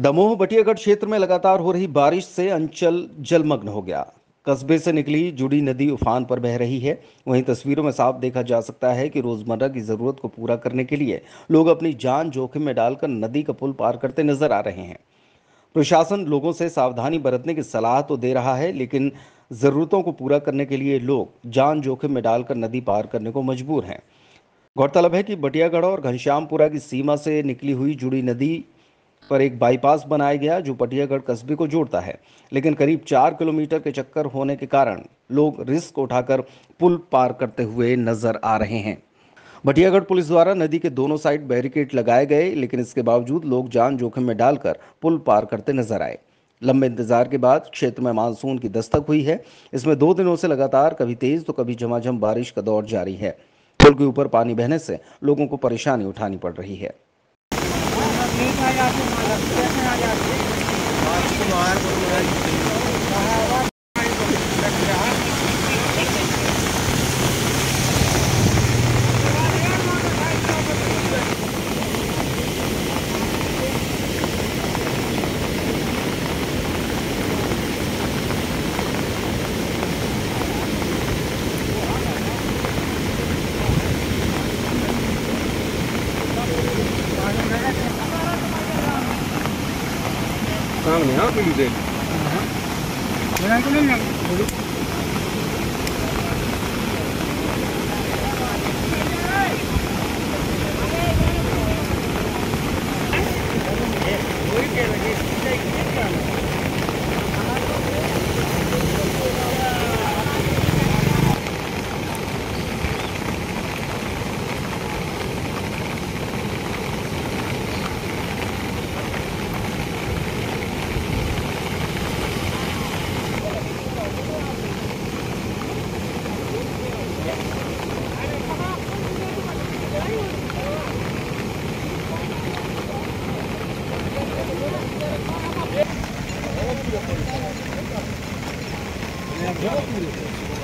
दमोह बटियागढ़ क्षेत्र में लगातार हो रही बारिश से अंचल जलमग्न हो गया। कस्बे से निकली जुड़ी नदी उफान पर बह रही है। वहीं तस्वीरों में साफ देखा जा सकता है कि रोजमर्रा की जरूरत को पूरा करने के लिए लोग अपनी जान जोखिम में डालकर नदी का पुल पार करते नजर आ रहे हैं। प्रशासन लोगों से सावधानी बरतने की सलाह तो दे रहा है, लेकिन जरूरतों को पूरा करने के लिए लोग जान जोखिम में डालकर नदी पार करने को मजबूर हैं। गौरतलब है कि बटियागढ़ और घनश्यामपुरा की सीमा से निकली हुई जुड़ी नदी पर एक बाईपास बनाया गया जो बटियागढ़ कस्बे को जोड़ता है, लेकिन करीब 4 किलोमीटर के चक्कर होने के कारण लोग रिस्क उठाकर पुल पार करते हुए नजर आ रहे हैं। बटियागढ़ पुलिस द्वारा नदी के दोनों साइड बैरिकेड लगाए गए, लेकिन इसके बावजूद लोग जान जोखिम में डालकर पुल पार करते नजर आए। लंबे इंतजार के बाद क्षेत्र में मानसून की दस्तक हुई है। इसमें 2 दिनों से लगातार कभी तेज तो कभी झमाझम बारिश का दौर जारी है। पुल के ऊपर पानी बहने से लोगों को परेशानी उठानी पड़ रही है। सामने हाँ बिल्कुल देख Gracias.